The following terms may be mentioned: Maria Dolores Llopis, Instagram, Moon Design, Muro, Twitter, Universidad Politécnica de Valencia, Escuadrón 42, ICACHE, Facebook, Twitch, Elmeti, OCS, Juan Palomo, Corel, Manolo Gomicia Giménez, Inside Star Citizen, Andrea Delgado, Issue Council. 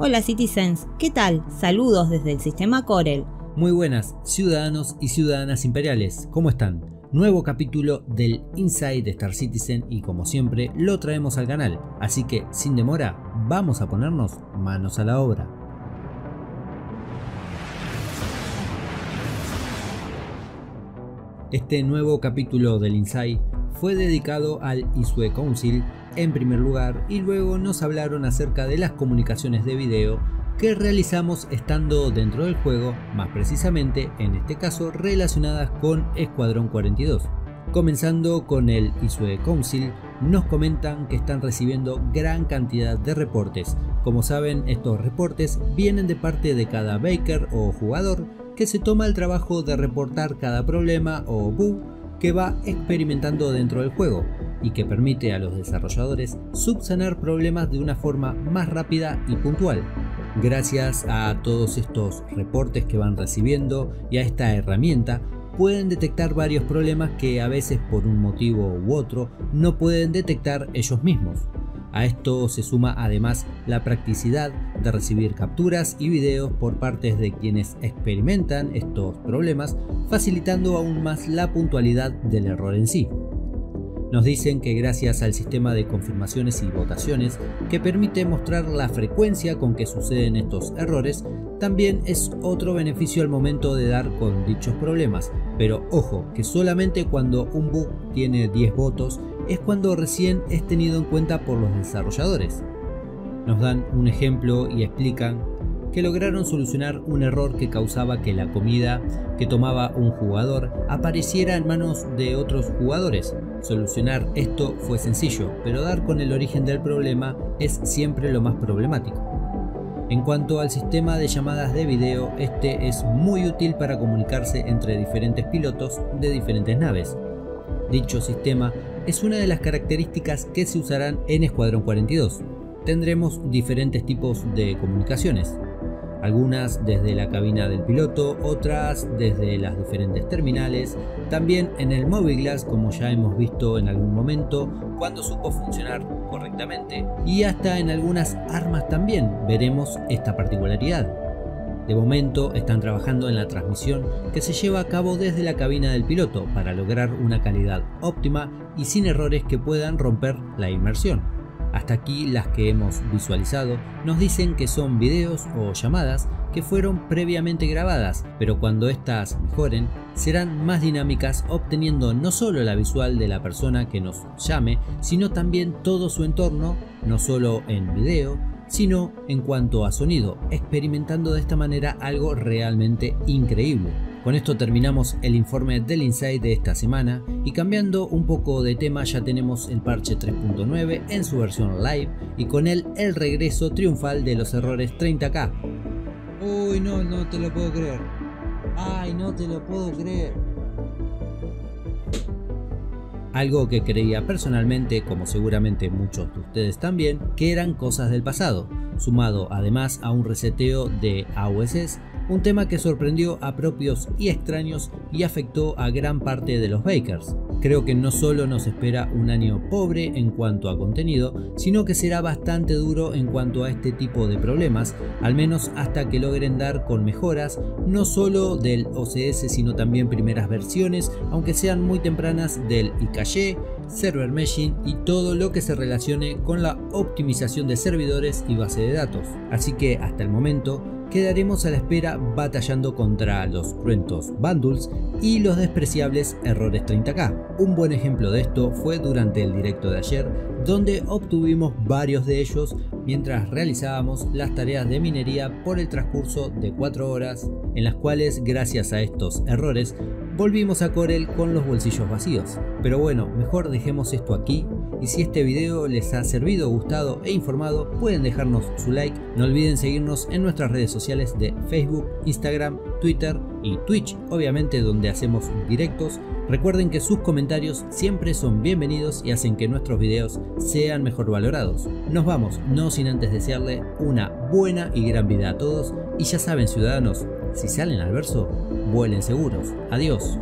Hola Citizens, ¿qué tal? Saludos desde el sistema Corel. Muy buenas, ciudadanos y ciudadanas imperiales, ¿cómo están? Nuevo capítulo del Inside Star Citizen y como siempre lo traemos al canal, así que sin demora vamos a ponernos manos a la obra. Este nuevo capítulo del Inside fue dedicado al Issue Council en primer lugar y luego nos hablaron acerca de las comunicaciones de video que realizamos estando dentro del juego, más precisamente en este caso relacionadas con Escuadrón 42. Comenzando con el Issue Council, nos comentan que están recibiendo gran cantidad de reportes. Como saben, estos reportes vienen de parte de cada baker o jugador que se toma el trabajo de reportar cada problema o bug que va experimentando dentro del juego y que permite a los desarrolladores subsanar problemas de una forma más rápida y puntual. Gracias a todos estos reportes que van recibiendo y a esta herramienta pueden detectar varios problemas que a veces por un motivo u otro no pueden detectar ellos mismos. A esto se suma además la practicidad de recibir capturas y videos por partes de quienes experimentan estos problemas, facilitando aún más la puntualidad del error en sí. Nos dicen que gracias al sistema de confirmaciones y votaciones que permite mostrar la frecuencia con que suceden estos errores, también es otro beneficio al momento de dar con dichos problemas, pero ojo que solamente cuando un bug tiene 10 votos es cuando recién es tenido en cuenta por los desarrolladores. Nos dan un ejemplo y explican que lograron solucionar un error que causaba que la comida que tomaba un jugador apareciera en manos de otros jugadores. Solucionar esto fue sencillo, pero dar con el origen del problema es siempre lo más problemático. En cuanto al sistema de llamadas de video, este es muy útil para comunicarse entre diferentes pilotos de diferentes naves. Dicho sistema es una de las características que se usarán en Escuadrón 42. Tendremos diferentes tipos de comunicaciones. Algunas desde la cabina del piloto, otras desde las diferentes terminales, también en el Mobile Glass como ya hemos visto en algún momento cuando supo funcionar correctamente, y hasta en algunas armas también veremos esta particularidad. De momento están trabajando en la transmisión que se lleva a cabo desde la cabina del piloto para lograr una calidad óptima y sin errores que puedan romper la inmersión. Hasta aquí las que hemos visualizado nos dicen que son videos o llamadas que fueron previamente grabadas, pero cuando estas mejoren serán más dinámicas obteniendo no solo la visual de la persona que nos llame, sino también todo su entorno, no solo en video, sino en cuanto a sonido, experimentando de esta manera algo realmente increíble. Con esto terminamos el informe del Inside de esta semana y cambiando un poco de tema ya tenemos el parche 3.9 en su versión live y con él el regreso triunfal de los errores 30K. Uy, no te lo puedo creer. Ay, no te lo puedo creer. Algo que creía personalmente, como seguramente muchos de ustedes también, que eran cosas del pasado, sumado además a un reseteo de OCS, un tema que sorprendió a propios y extraños y afectó a gran parte de los bakers. Creo que no solo nos espera un año pobre en cuanto a contenido, sino que será bastante duro en cuanto a este tipo de problemas, al menos hasta que logren dar con mejoras, no solo del OCS sino también primeras versiones, aunque sean muy tempranas, del ICACHE, server meshing y todo lo que se relacione con la optimización de servidores y base de datos. Así que hasta el momento quedaremos a la espera batallando contra los cruentos bundles y los despreciables errores 30K. Un buen ejemplo de esto fue durante el directo de ayer, donde obtuvimos varios de ellos mientras realizábamos las tareas de minería por el transcurso de 4 horas, en las cuales gracias a estos errores volvimos a Corel con los bolsillos vacíos. Pero bueno, mejor dejemos esto aquí. Y si este video les ha servido, gustado e informado, pueden dejarnos su like. No olviden seguirnos en nuestras redes sociales de Facebook, Instagram, Twitter y Twitch, obviamente donde hacemos directos. Recuerden que sus comentarios siempre son bienvenidos y hacen que nuestros videos sean mejor valorados. Nos vamos, no sin antes desearle una buena y gran vida a todos. Y ya saben, ciudadanos, si salen al verso, vuelen seguros. Adiós.